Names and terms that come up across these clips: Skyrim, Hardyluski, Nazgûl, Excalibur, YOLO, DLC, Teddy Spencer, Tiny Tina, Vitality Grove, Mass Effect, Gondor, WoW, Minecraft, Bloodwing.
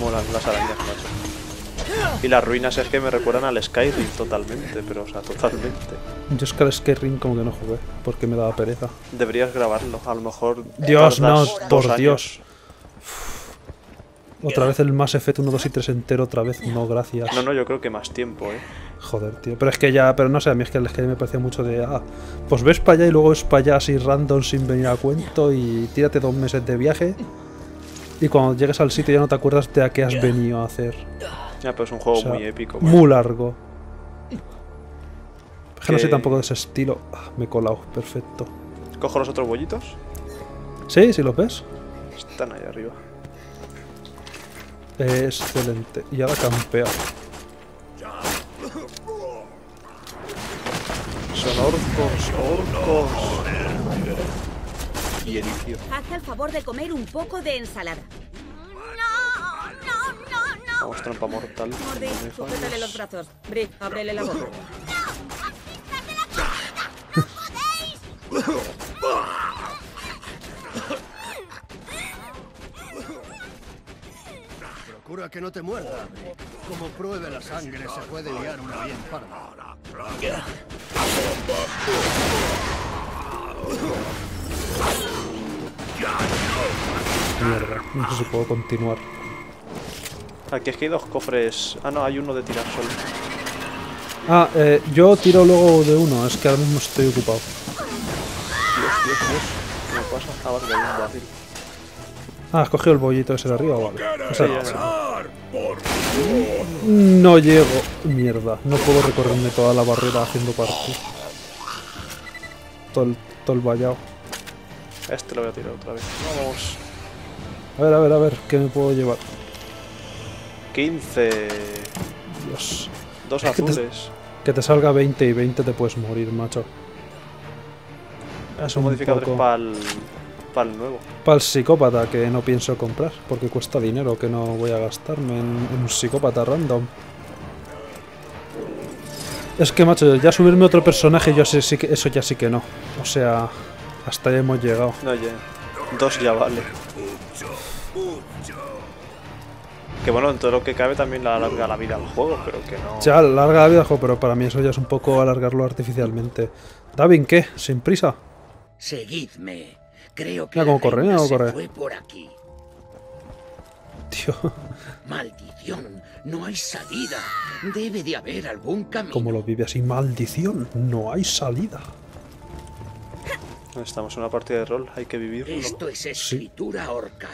molan las arañas, macho. Y las ruinas es que me recuerdan al Skyrim totalmente, pero o sea, totalmente. Yo es que al Skyrim como que no jugué, porque me daba pereza. Deberías grabarlo, a lo mejor... Dios, no, por Dios. Otra vez el Mass Effect 1, 2 y 3 entero, otra vez, no, gracias. No, no, yo creo que más tiempo, eh. Joder, tío, pero es que ya, pero no sé, a mí es que el Skyrim me parecía mucho de, ah, pues ves para allá y luego es para allá así random sin venir a cuento y tírate 2 meses de viaje y cuando llegues al sitio ya no te acuerdas de a qué has venido a hacer. Ya, pero es un juego, o sea, muy épico. Bueno. Muy largo. Es que no sé tampoco de ese estilo. Ah, me he colado, perfecto. ¿Cojo los otros bollitos? Sí, sí los ves. Están ahí arriba. Excelente. Y ahora campear. Son orcos. Haz el favor de comer un poco de ensalada. No. Vamos, trampa mortal. Mordi, sujétale los brazos. Brick, ábrele la boca. ¡No! ¡No podéis! Procura que no te muerda. Como pruebe la sangre, se puede liar una bien parda. Mierda, no sé si puedo continuar. Aquí es que hay 2 cofres. Ah, no, hay uno de tirar solo. Ah, yo tiro luego de uno, es que ahora mismo estoy ocupado. Dios. ¿Qué me pasa? Ah, vale, un vacío. Ah, ¿has cogido el bollito ese de arriba? Vale. O sea, no llego. Mierda, no puedo recorrerme toda la barrera haciendo parkour. Todo el vallado. Este lo voy a tirar otra vez. Vamos. A ver, ¿qué me puedo llevar? 15. Dios. 2 azules. Que te salga 20 y 20 te puedes morir, macho. Es un modificador para el nuevo. Para el psicópata que no pienso comprar, porque cuesta dinero que no voy a gastarme en un psicópata random. Es que, macho, ya subirme otro personaje, yo sé, sí que, eso ya sí que no. O sea... Hasta ya hemos llegado. No, ya. 2 ya vale. Que bueno, en todo lo que cabe también la alarga la vida al juego, pero que no... Ya, alarga la vida al juego, pero para mí eso ya es un poco alargarlo artificialmente. Davin, ¿qué? ¿Sin prisa? Seguidme. Creo que... Mira, ¿cómo corre? Mira, ¿cómo corre? Fue por aquí. Tío... Maldición, no hay salida. Debe de haber algún camino. Como lo vive así, maldición, no hay salida. Estamos en una partida de rol, hay que vivirlo. Esto es escritura orca.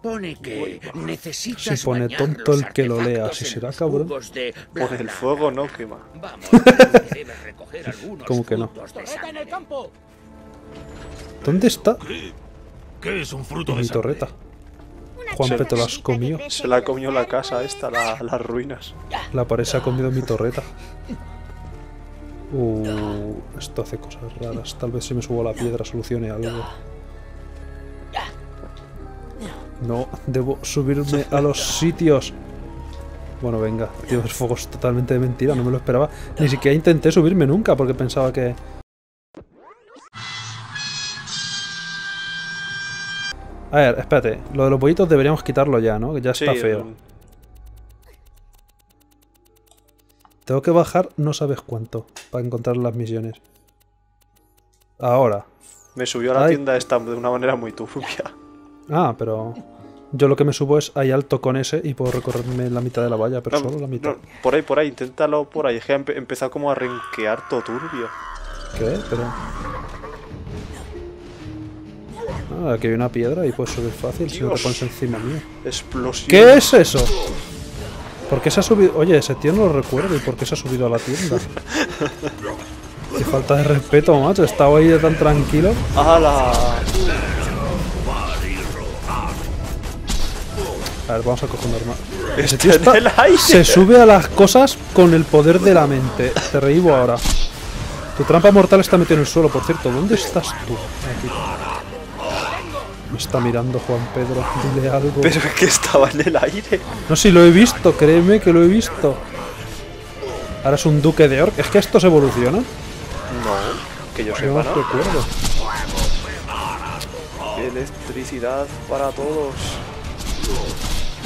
Pone que necesitas. Si pone tonto el que lo lea, si será cabrón. Por el fuego no quema. Vamos, debes recoger algunos. ¿Cómo que no? ¿Dónde está? ¿Qué es un fruto de mi torreta? Juanpe, ¿te lo has comido? Se la ha comido la casa esta, las ruinas. La pared se ha comido mi torreta. Esto hace cosas raras. Tal vez si me subo a la piedra solucione algo. No, debo subirme a los sitios. Bueno, venga. Tío, el fuego es totalmente de mentira, no me lo esperaba. Ni siquiera intenté subirme nunca porque pensaba que... A ver, espérate. Lo de los pollitos deberíamos quitarlo ya, ¿no? Que ya está feo. Tengo que bajar no sabes cuánto para encontrar las misiones. Ahora. Me subió a la tienda esta de una manera muy turbia. Ah, pero... Yo lo que me subo es ahí alto con ese y puedo recorrerme la mitad de la valla, pero no, solo la mitad. No, por ahí, inténtalo por ahí. Es que empezado como a renquear todo turbio. ¿Qué? Pero... Ah, aquí hay una piedra y puedes subir fácil. Dios. Si no te pones encima mío. Explosión. ¿Qué es eso? ¿Por qué se ha subido? Oye, ese tío no lo recuerdo. ¿Y por qué se ha subido a la tienda? Qué falta de respeto, macho. Estaba ahí tan tranquilo. ¡Hala! A ver, vamos a coger un arma. Ese tío está... Se sube a las cosas con el poder de la mente. Te reíbo ahora. Tu trampa mortal está metida en el suelo, por cierto. ¿Dónde estás tú? Me está mirando Juan Pedro, dile algo. Pero es que estaba en el aire. No, si lo he visto, créeme que lo he visto. Ahora es un duque de orc. ¿Es que estos evolucionan? No, que yo sepa, no recuerdo. Electricidad para todos.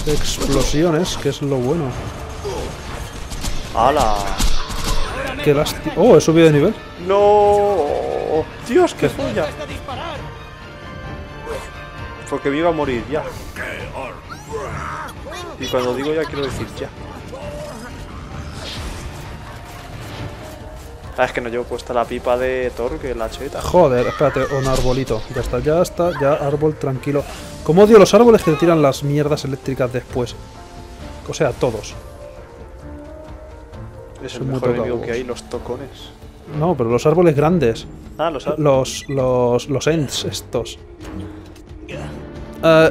explosiones, que es lo bueno. ¡Hala! ¡Qué lástima! ¡Oh, he subido de nivel! ¡No! ¡Dios, qué joya! Porque me iba a morir ya. Y cuando digo ya, quiero decir ya. Ah, es que no llevo puesta la pipa de Thor, que la cheta. Joder, espérate, un arbolito. Ya está, ya está, ya árbol, tranquilo. Como odio los árboles que te tiran las mierdas eléctricas después. O sea, todos. Es el mejor enemigo que hay, los tocones. No, pero los árboles grandes. Ah, los árboles. Los ents estos.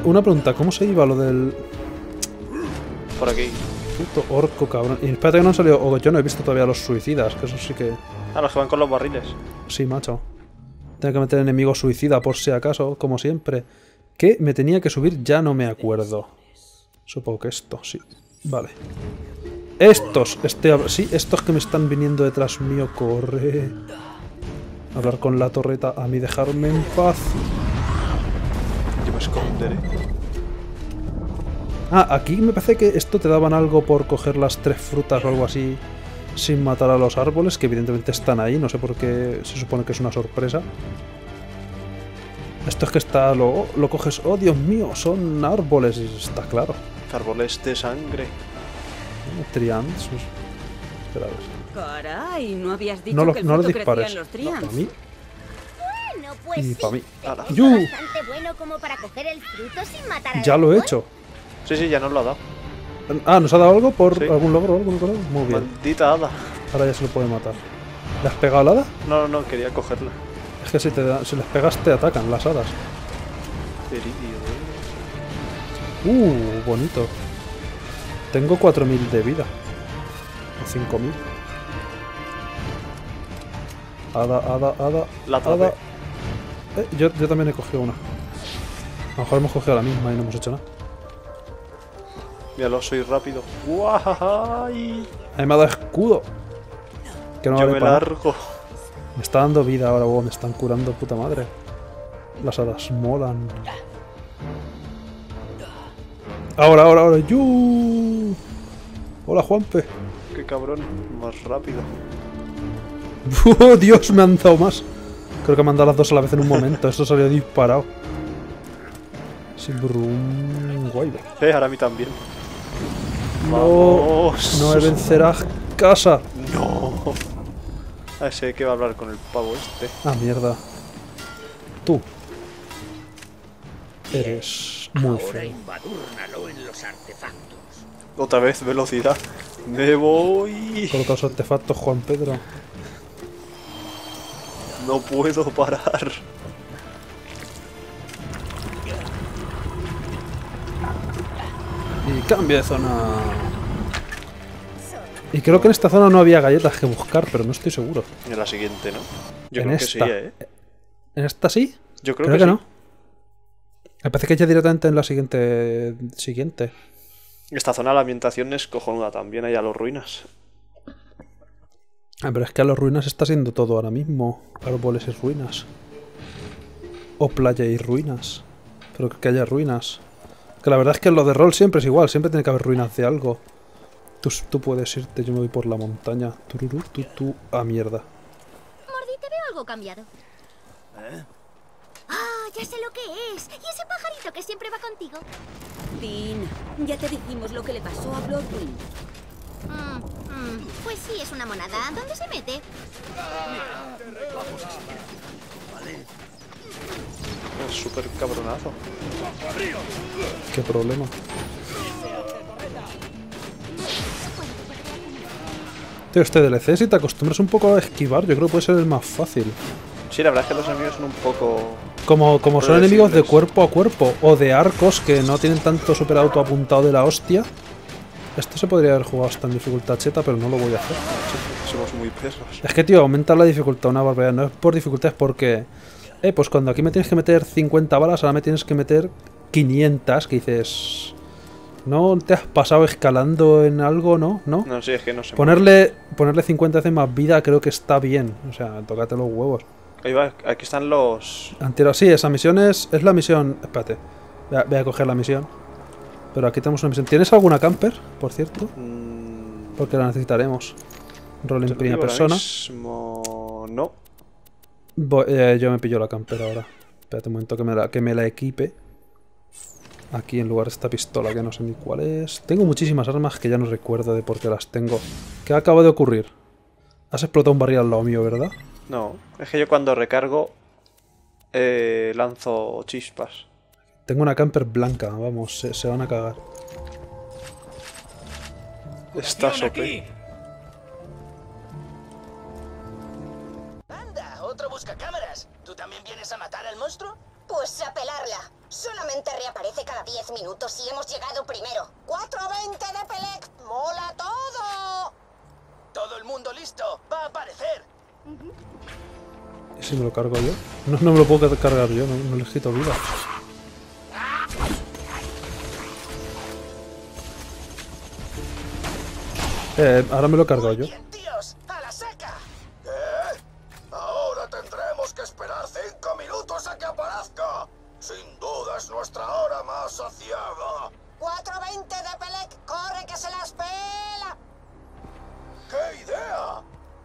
Una pregunta, ¿cómo se iba lo del...? Por aquí. Puto orco, cabrón. Y espérate que no han salido... O yo no he visto todavía los suicidas, que eso sí que... Ah, los que van con los barriles. Sí, macho. Tengo que meter enemigo suicida por si acaso, como siempre. ¿Qué me tenía que subir? Ya no me acuerdo. Supongo que esto, sí. Vale. Estos, sí, estos que me están viniendo detrás mío, corre. Hablar con la torreta, a mí dejarme en paz. Yo me esconderé. Ah, aquí me parece que esto te daban algo por coger las 3 frutas o algo así sin matar a los árboles, que evidentemente están ahí, no sé por qué se supone que es una sorpresa. Esto es que está, lo coges, oh Dios mío, son árboles, y está claro. Árboles de sangre. Trians. Espera, a ver. No habías dicho que el fruto crecía en los trians. No, para mí. Bueno, pues y para mí. Sí, bastante bueno como para coger el fruto sin matar a ya lo he hecho. Sí, sí, ya nos lo ha dado. Ah, ¿nos ha dado algo por algún logro o algo? Muy bien. Maldita hada. Ahora ya se lo puede matar. ¿Le has pegado a la hada? No, no, quería cogerla. Es que si les pegas te atacan las hadas. Bonito. Tengo 4000 de vida. O 5000. Hada. La hada. Yo también he cogido una. A lo mejor hemos cogido la misma y no hemos hecho nada. Míralo, soy rápido. ¡Guay! Ahí me ha dado escudo. Que no yo vale me largo. Me está dando vida ahora, wow, me están curando, puta madre. Las hadas molan. Ahora. ¡Yu! Hola, Juanpe. Qué cabrón, más rápido. ¡Oh, Dios! Me han dado más. Creo que me han dado las 2 a la vez en un momento. Esto salió disparado. Brum, guay. Ahora a mí también. No, ¡vamos! No me vencerás, casa. No. A ese que va a hablar con el pavo este. Ah, mierda. Tú. Eres muy feo. Otra vez, velocidad. Me voy. Coloca los artefactos, Juan Pedro. No puedo parar. Y cambio de zona. Y creo que en esta zona no había galletas que buscar, pero no estoy seguro. En la siguiente, ¿no? Yo creo que sí, ¿eh? ¿En esta sí? Yo creo que sí. No. Me parece que ya directamente en la siguiente. Esta zona la ambientación es cojonuda. También hay a los ruinas. Ah, pero es que a los ruinas está siendo todo ahora mismo. Árboles y ruinas. O playa y ruinas. Pero que haya ruinas. Que la verdad es que lo de rol siempre es igual, siempre tiene que haber ruinas de algo. Tú puedes irte, yo me voy por la montaña. Tururu, tú, a mierda. Mordi, te veo algo cambiado. ¿Eh? ¡Ah, ya sé lo que es! ¡Y ese pajarito que siempre va contigo! Tina, ya te dijimos lo que le pasó a Bloodwing. Pues sí, es una monada. ¿Dónde se mete? Vamos a esperar. Vale. Es súper cabronazo. Qué problema. Tío, este DLC, si te acostumbras un poco a esquivar, yo creo que puede ser el más fácil. Sí, la verdad es que los enemigos son un poco... Como son enemigos de cuerpo a cuerpo, o de arcos que no tienen tanto super auto apuntado de la hostia. Esto se podría haber jugado hasta en dificultad cheta, pero no lo voy a hacer. Somos muy pesos. Es que, tío, aumentar la dificultad una barbaridad. No es por dificultad, es porque... pues cuando aquí me tienes que meter 50 balas, ahora me tienes que meter 500, que dices... ¿No te has pasado escalando en algo, no? No, sí, es que no sé. Ponerle 50 veces más vida creo que está bien. O sea, tócate los huevos. Ahí va, aquí están los... Antero, sí, esa misión es la misión... Espérate, voy a coger la misión. Pero aquí tenemos una misión. ¿Tienes alguna camper, por cierto? Porque la necesitaremos. Rol en primera persona. No. Yo me pillo la camper ahora. Espérate un momento que me la equipe. Aquí en lugar de esta pistola que no sé ni cuál es. Tengo muchísimas armas que ya no recuerdo de por qué las tengo. ¿Qué acaba de ocurrir? Has explotado un barril al lado mío, ¿verdad? No, es que yo cuando recargo lanzo chispas. Tengo una camper blanca, vamos, se van a cagar. Está sope. Anda, otro busca cámaras. ¿Tú también vienes a matar al monstruo? Pues a pelarla. Solamente reaparece cada 10 minutos y hemos llegado primero. 4:20 de Pelec. ¡Mola todo! Todo el mundo listo. Va a aparecer. ¿Y si me lo cargo yo? No me lo puedo cargar yo, no les quito vida. Ahora me lo cargo yo. Dios, a la saca. Ahora tendremos que esperar 5 minutos a que aparezca. Sin duda es nuestra hora más saciada. 4:20 de Pelec, corre que se las pela. ¡Qué idea!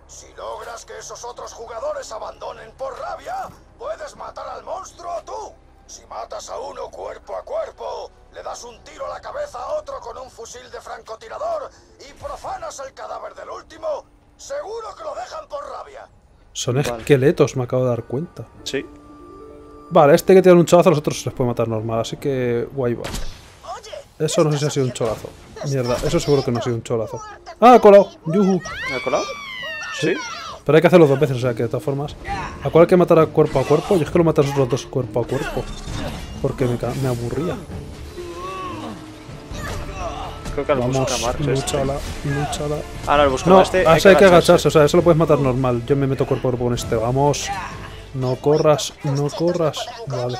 Si logras que esos otros jugadores abandonen por rabia, puedes matar al monstruo tú. Si matas a uno cuerpo a cuerpo, le das un tiro a la cabeza a otro con un fusil de francotirador y profanas el cadáver del último, seguro que lo dejan por rabia. Son esqueletos, me acabo de dar cuenta. Sí. Vale, este que tiene un cholazo a los otros se les puede matar normal, así que guay va. Eso no sé si ha sido un cholazo. Mierda, eso seguro que no ha sido un cholazo. ¡Ah, ha colado! ¡Yuhu! ¿Ha colado? Sí. Pero hay que hacerlo 2 veces, o sea que de todas formas... ¿A cuál hay que matar cuerpo a cuerpo? Yo es que lo matas los 2 cuerpo a cuerpo. Porque me aburría. Creo que al luchala. Ah, no, el buscador no, este... hay que agacharse, o sea, eso lo puedes matar normal. Yo me meto cuerpo a cuerpo con este, vamos. No corras, no corras. Vale.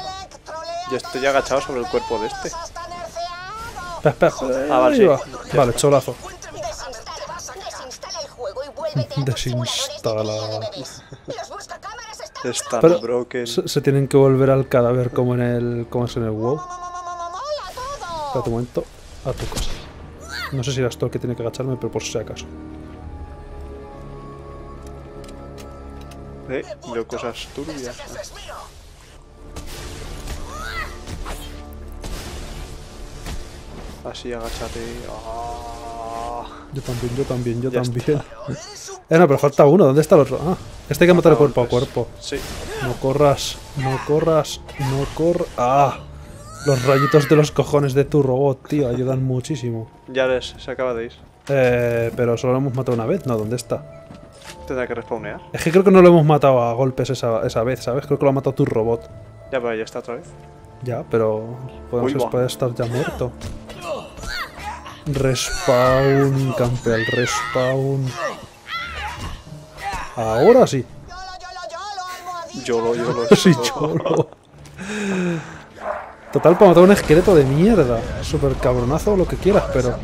Yo estoy agachado sobre el cuerpo de este. Espera. Ah, vale, sí. Vale, cholazo. Desinstala. Están broken. Se tienen que volver al cadáver como en el. Como es en el WoW. Espera un momento. A tu casa. No sé si eras tú el que tiene que agacharme, pero por si acaso. Veo cosas turbias. Así agachate. Oh. Yo también. No, pero falta uno. ¿Dónde está el otro? Ah, este hay que matar cuerpo a cuerpo. Sí. No corras. ¡Ah! Los rayitos de los cojones de tu robot, tío, ayudan muchísimo. Ya ves, se acaba de ir. Pero solo lo hemos matado una vez, ¿no? ¿Dónde está? Tendrá que respawnear. Es que creo que no lo hemos matado a golpes esa vez, ¿sabes? Creo que lo ha matado tu robot. Ya, pero ya está otra vez. Ya, pero puede estar ya muerto. Respawn, campeón, respawn. Ahora sí. Yolo. Total, para matar un esqueleto de mierda. Super cabronazo, lo que quieras, pero...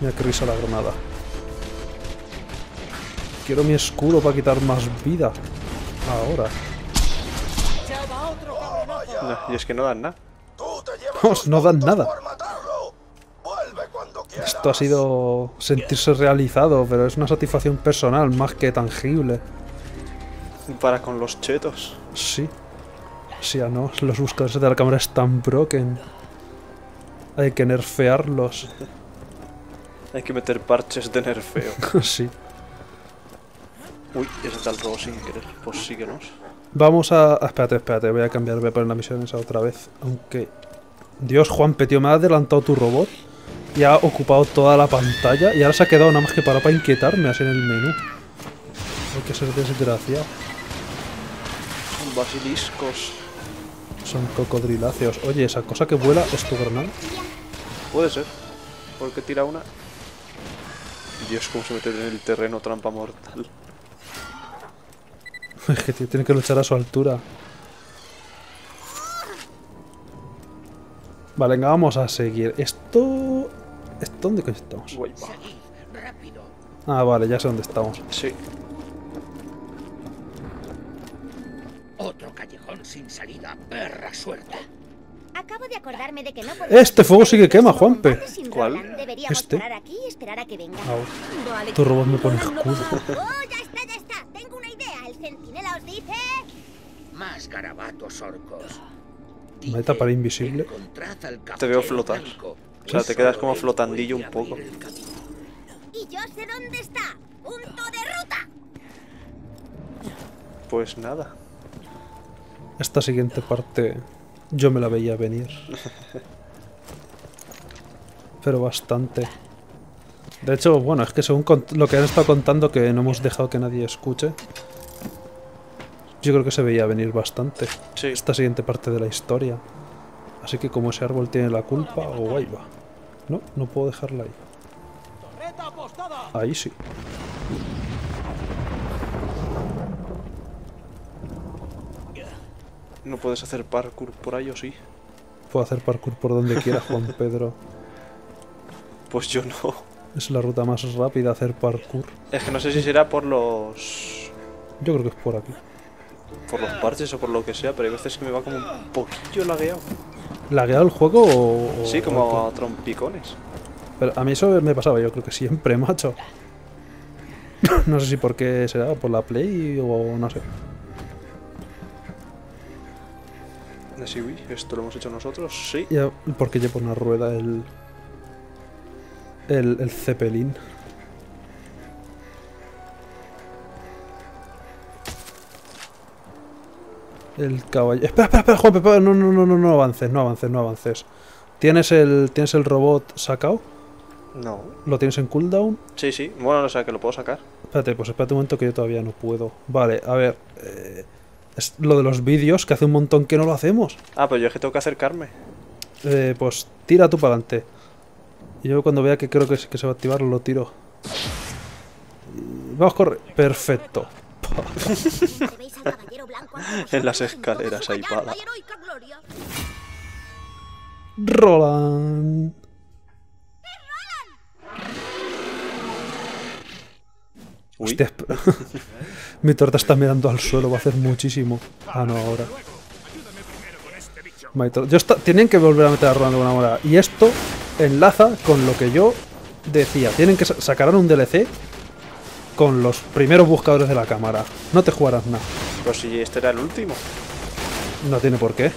Mira que risa la granada. Quiero mi escudo para quitar más vida. Ahora. No, y es que no dan nada. No dan nada. Esto ha sido sentirse realizado, pero es una satisfacción personal más que tangible. Para con los chetos. Sí. Sí, a no. Los buscadores de la cámara están broken. Hay que nerfearlos. Hay que meter parches de nerfeo. Sí. Uy, ese está el robo sin querer. Pues síguenos. Vamos a... Espérate. Voy a poner la misión esa otra vez. Aunque... Dios, Juanpe, tío, me ha adelantado tu robot y ha ocupado toda la pantalla y ahora se ha quedado nada más que para inquietarme así en el menú. Hay que ser desgraciado. Son basiliscos. Son cocodriláceos. Oye, ¿esa cosa que vuela es tu granada? Puede ser. Porque tira una... Dios, cómo se mete en el terreno, trampa mortal. Es que tiene que luchar a su altura. Vale, venga, vamos a seguir. ¿Esto dónde estamos? Ah, vale, ya sé dónde estamos. Sí. Otro callejón sin salida, perra suerte. Acabo de acordarme de que no podemos... Este fuego sí que quema, Juanpe. ¿Cuál? Este. Oh. Tu robot me pone escudo. Oh, ya está, ya está. Tengo una idea. El centinela os dice... Más garabatos orcos. Meta para invisible. Te veo flotar. O sea, te quedas como flotandillo un poco. Y yo sé dónde está. Punto de ruta. Pues nada. Esta siguiente parte yo me la veía venir. Pero bastante. De hecho, bueno, es que según lo que han estado contando, que no hemos dejado que nadie escuche, yo creo que se veía venir bastante. Sí. Esta siguiente parte de la historia. Así que como ese árbol tiene la culpa, o ahí va. No, no puedo dejarla ahí. Ahí sí. ¿No puedes hacer parkour por ahí o sí? Puedo hacer parkour por donde quiera, Juan Pedro. Pues yo no. Es la ruta más rápida hacer parkour. Es que no sé si será por los... Yo creo que es por aquí. Por los parches o por lo que sea, pero hay veces que me va como un poquillo lagueado. ¿Lagueado el juego o...? Sí, como o... a trompicones. Pero a mí eso me pasaba, yo creo que siempre, macho. No sé si por qué será, por la Play o no sé. Sí, uy, esto lo hemos hecho nosotros, sí. Ya, porque llevo una rueda el Zeppelin. El caballo. Espera, espera, espera, Juan, espera. No, no, no, no, no avances, no avances, no avances. ¿Tienes el robot sacado? No. ¿Lo tienes en cooldown? Sí, sí. Bueno, o sea, que lo puedo sacar. Espérate, pues espérate un momento que yo todavía no puedo. Vale, a ver. Es lo de los vídeos, que hace un montón que no lo hacemos. Ah, pues yo es que tengo que acercarme. Pues tira tú para adelante. Y yo cuando vea que creo que se va a activar, lo tiro. Vamos, corre. Perfecto. En las escaleras ahí, pala. Roland. Hostia, mi torta está mirando al suelo, va a hacer muchísimo. Ah, no, ahora. My torta. Tienen que volver a meter a Roland de una hora. Y esto enlaza con lo que yo decía. Tienen que sacarán un DLC con los primeros buscadores de la cámara. No te jugarás nada. Pero si este era el último. No tiene por qué.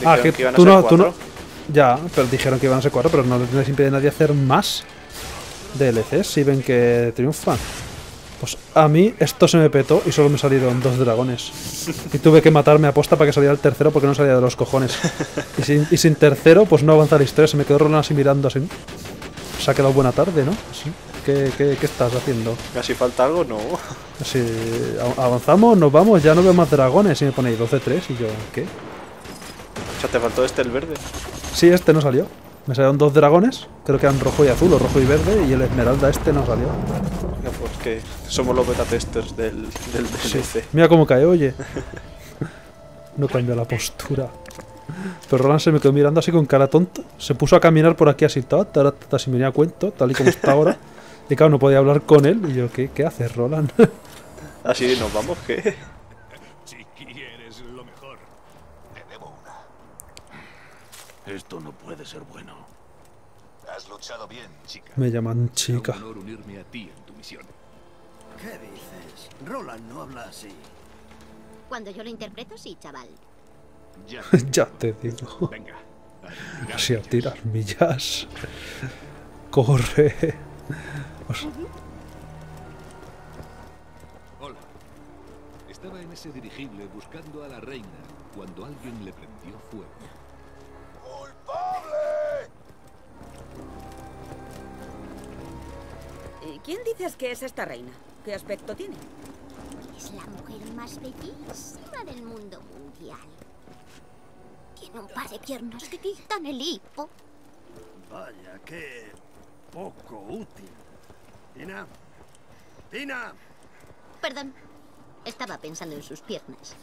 Dijeron ah, que tú no, tú no. Ya, pero dijeron que iban a ser 4, pero no les impide a nadie hacer más DLCs si ven que triunfan. Pues a mí esto se me petó y solo me salieron 2 dragones. Y tuve que matarme a posta para que saliera el tercero porque no salía de los cojones. Y sin tercero, pues no avanza la historia. Se me quedó Roland así mirando así. Se ha quedado buena tarde, ¿no? Así. ¿Qué estás haciendo? ¿Casi falta algo? No. Sí, avanzamos, nos vamos, ya no veo más dragones. Y me ponéis 12-3 y yo, ¿qué? O sea, te faltó este, el verde. Sí, este no salió. Me salieron 2 dragones, creo que eran rojo y azul, o rojo y verde, y el esmeralda este no salió. Ya, pues que somos los beta testers del DLC. Sí. Mira cómo cae, oye. No cambia la postura. Pero Roland se me quedó mirando así con cara tonta. Se puso a caminar por aquí así, ahora si me venía a cuento, tal y como está ahora. Y claro, no podía hablar con él, y yo, ¿qué haces, Roland? Así nos vamos, ¿qué? Esto no puede ser bueno. Has luchado bien, chica. Me llaman chica. Es un honor unirme a ti en tu misión. ¿Qué dices? Roland no habla así. Cuando yo lo interpreto, sí, chaval. Ya te digo. Venga. Así a tirar millas. Corre. Hola. Estaba en ese dirigible buscando a la reina cuando alguien le prendió fuego. ¿Quién dices que es esta reina? ¿Qué aspecto tiene? Es la mujer más bellísima del mundo mundial. Tiene un par de piernas que quitan el hipo. Vaya, qué poco útil. Tina. Tina. Perdón. Estaba pensando en sus piernas.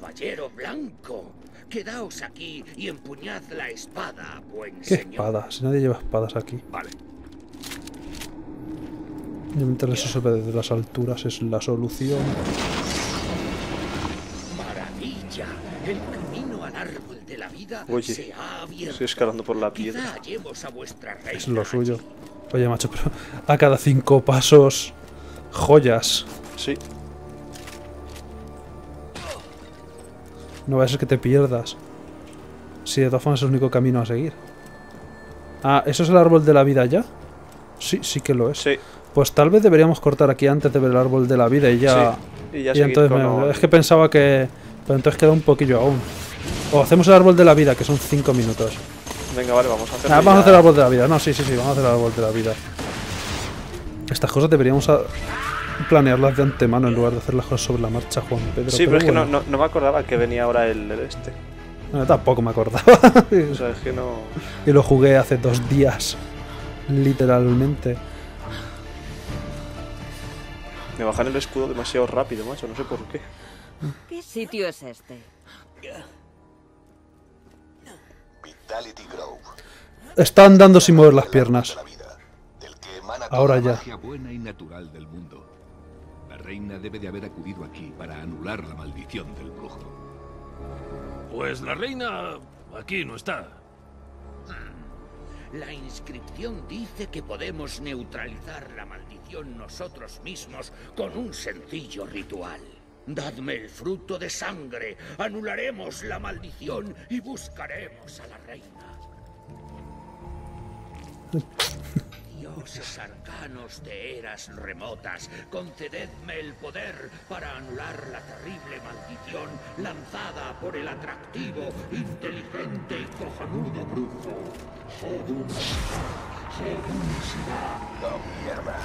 caballero blanco, quedaos aquí y empuñad la espada, buen señor. ¿Qué espadas? Nadie lleva espadas aquí. Vale. Mientras eso se ve desde las alturas es la solución. Maravilla, el camino al árbol de la vida. Oye, se ha abierto. Estoy escalando por la piedra. Es lo suyo. Oye, macho, pero a cada 5 pasos, joyas. Sí. No va a ser que te pierdas. Sí, de todas formas es el único camino a seguir. Ah, ¿eso es el árbol de la vida ya? Sí, sí que lo es. Sí. Pues tal vez deberíamos cortar aquí antes de ver el árbol de la vida y ya... Sí, y ya y entonces es que pensaba que... Pero entonces queda un poquillo aún. O hacemos el árbol de la vida, que son 5 minutos. Venga, vale, vamos a hacer... vamos a hacer el árbol de la vida. No, sí, vamos a hacer el árbol de la vida. Estas cosas deberíamos... planearlas de antemano en lugar de hacer las cosas sobre la marcha, Juan Pedro. Sí, pero es bueno, que no me acordaba que venía ahora el este. No, tampoco me acordaba. O sea, es que no... Y lo jugué hace 2 días. Literalmente. Me bajan el escudo demasiado rápido, macho. No sé por qué. ¿Qué sitio es este? Vitality Grove. Están dando sin mover las piernas. Ahora ya. Reina debe de haber acudido aquí para anular la maldición del brujo. Pues la reina aquí no está. La inscripción dice que podemos neutralizar la maldición nosotros mismos con un sencillo ritual. Dadme el fruto de sangre, anularemos la maldición y buscaremos a la reina. Dioses arcanos de eras remotas, concededme el poder para anular la terrible maldición lanzada por el atractivo, inteligente y cojonudo brujo. Seducirá la mierda.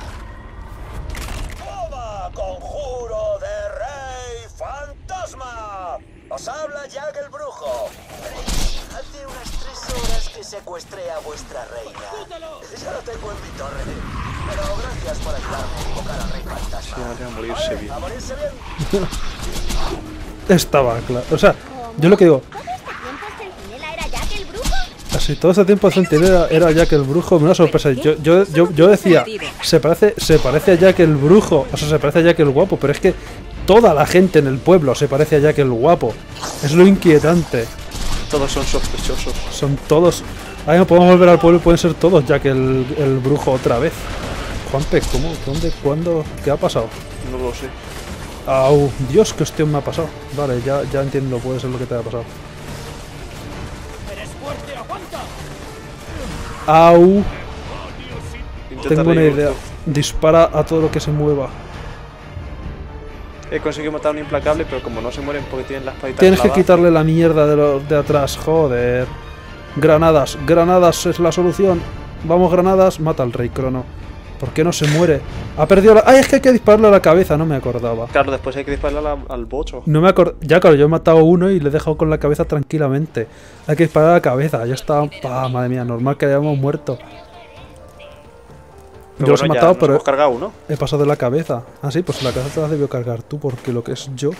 ¡Toma, conjuro de rey fantasma! Os habla Jack el brujo. Hace unas 3 horas que secuestré a vuestra reina. Ya lo tengo en mi torre. Pero gracias por ayudarme a invocar al rey fantasma. Sí, a morirse bien. Estaba claro. O sea, yo lo que digo... ¿Todo este tiempo Centinela era Jack el brujo? Así, todo este tiempo Centinela era Jack el brujo. Una sorpresa. Yo decía, se parece a Jack el brujo. O sea, se parece a Jack el guapo. Pero es que toda la gente en el pueblo se parece a Jack el guapo. Es lo inquietante. Todos son sospechosos. Son todos... Ahí no podemos volver al pueblo, pueden ser todos Jack el brujo otra vez. Juanpe, ¿cómo? ¿Dónde? ¿Cuándo? ¿Qué ha pasado? No lo sé. Au, Dios, qué hostia me ha pasado. Vale, ya entiendo, puede ser lo que te haya pasado. Eres fuerte, aguanta. Au. Tengo una idea. Dispara a todo lo que se mueva. He conseguido matar a un implacable, pero como no se mueren porque tienen las patitas. Tienes que quitarle la mierda de atrás, joder. Granadas, granadas es la solución. Vamos, granadas, mata al rey Crono. ¿Por qué no se muere? Ha perdido la... ¡Ay, es que hay que dispararle a la cabeza! No me acordaba. Claro, después hay que dispararle al bocho. No me acordaba. Ya, claro, yo he matado uno y le he dejado con la cabeza tranquilamente. Hay que disparar a la cabeza, ya está... ¡Pah, madre mía! Normal que hayamos muerto. Pero yo los he matado, pero hemos cargado uno. He pasado de la cabeza. Ah, sí, pues la cabeza te la has debido cargar tú, porque lo que es yo...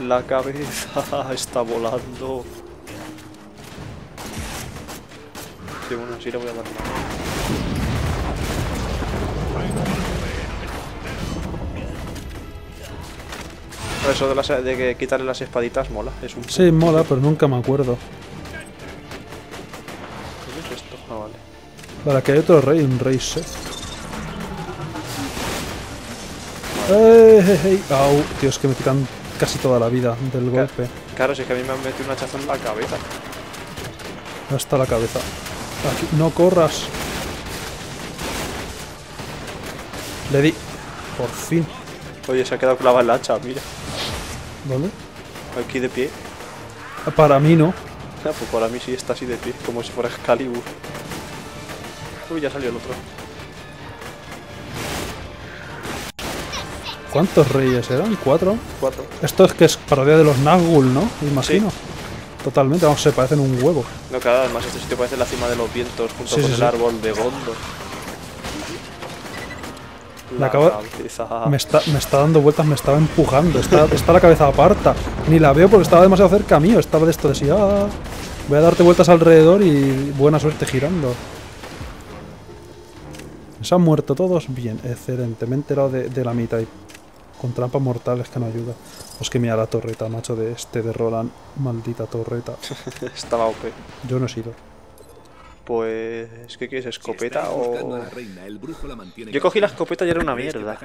La cabeza está volando. Sí, bueno, sí la voy a dar. Eso de que quitarle las espaditas mola. Es un... Sí, mola, pero nunca me acuerdo. ¿Qué es esto? Ah, vale. Vale, que hay otro rey, un rey set. Vale. ¡Hey, hey, hey! ¡Au! Dios, que me quitan casi toda la vida del golpe. Claro, si es que a mí me han metido un hachazo en la cabeza. Hasta la cabeza. Aquí, no corras. Le di. Por fin. Oye, se ha quedado clavada el hacha, mira. ¿Dónde? Aquí de pie. Para mí no. Ah, pues para mí sí está así de pie, como si fuera Excalibur. Uy, ya salió el otro. ¿Cuántos reyes eran? ¿4? 4. Esto es que es parodia de los Nazgûl, ¿no? Imagino. Sí. Totalmente, vamos, se parecen un huevo. No, claro, además este sitio parece la cima de los vientos junto con el árbol de Gondor. Me está dando vueltas, me estaba empujando. Está la cabeza aparta. Ni la veo porque estaba demasiado cerca mío. Estaba de esto de si... Ah, voy a darte vueltas alrededor y buena suerte girando. ¿Se han muerto todos? Bien, excelente. Me he enterado de la mitad. Y con trampas mortales que no ayuda. Pues que mira la torreta, macho, de este de Roland. Maldita torreta. Estaba OP. Yo no he sido. Pues... ¿Qué quieres? ¿Escopeta o...? Yo cogí la escopeta y era una mierda.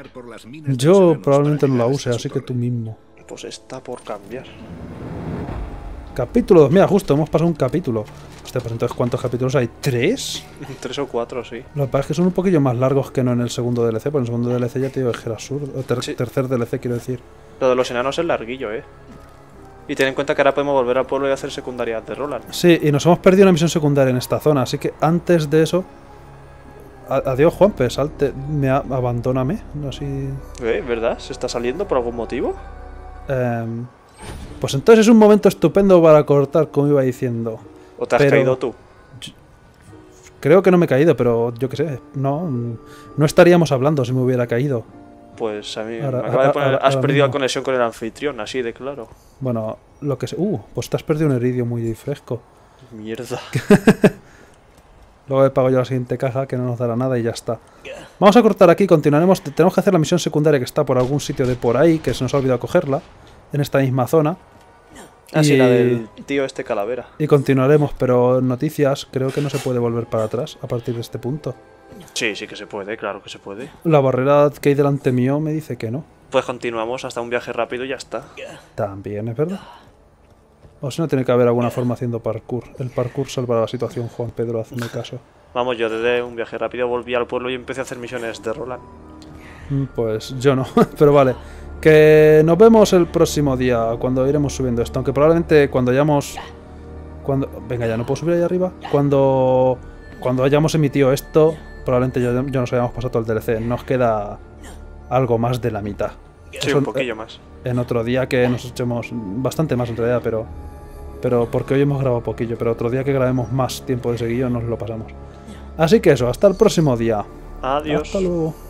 Yo probablemente no la use, así que tú mismo. Pues está por cambiar. Capítulo 2. Mira, justo, hemos pasado un capítulo. Hostia, pues entonces, ¿cuántos capítulos hay? ¿3? 3 o 4, sí. Lo que pasa es que son un poquillo más largos que no en el segundo DLC, porque en el segundo DLC ya te digo, es que era absurdo. Sí. Tercer DLC, quiero decir. Lo de los enanos es larguillo, eh. Y ten en cuenta que ahora podemos volver al pueblo y hacer secundarias de Roland. Sí, y nos hemos perdido una misión secundaria en esta zona, así que antes de eso... Adiós, Juanpe, salte, abandóname, así... ¿Verdad? ¿Se está saliendo por algún motivo? Pues entonces es un momento estupendo para cortar, como iba diciendo. ¿O te has caído tú? Creo que no me he caído, pero yo qué sé, no estaríamos hablando si me hubiera caído. Pues a mí ahora, me acaba de poner, has perdido mismo la conexión con el anfitrión, así de claro. Bueno, lo que sé... pues te has perdido un heridio muy fresco. Mierda. Luego le pago yo la siguiente caja, que no nos dará nada y ya está. Vamos a cortar aquí, continuaremos. Tenemos que hacer la misión secundaria que está por algún sitio de por ahí, que se nos ha olvidado cogerla, en esta misma zona. Ah, sí, la del tío este calavera. Y continuaremos, pero noticias, creo que no se puede volver para atrás a partir de este punto. Sí, sí que se puede, claro que se puede. La barrera que hay delante mío me dice que no. Pues continuamos hasta un viaje rápido y ya está. También, es verdad. O si no, tiene que haber alguna forma haciendo parkour. El parkour salvará la situación, Juan Pedro, hazme caso. Vamos, yo desde un viaje rápido volví al pueblo y empecé a hacer misiones de Roland. Pues yo no, pero vale. Que nos vemos el próximo día, cuando iremos subiendo esto. Aunque probablemente cuando hayamos... Venga, ya no puedo subir ahí arriba. Cuando hayamos emitido esto, probablemente yo nos hayamos pasado todo el DLC. Nos queda algo más de la mitad. Sí, eso un poquillo más. En otro día que nos echemos bastante más en realidad, pero porque hoy hemos grabado poquillo. Pero otro día que grabemos más tiempo de seguido nos lo pasamos. Así que eso, hasta el próximo día. Adiós. Hasta luego.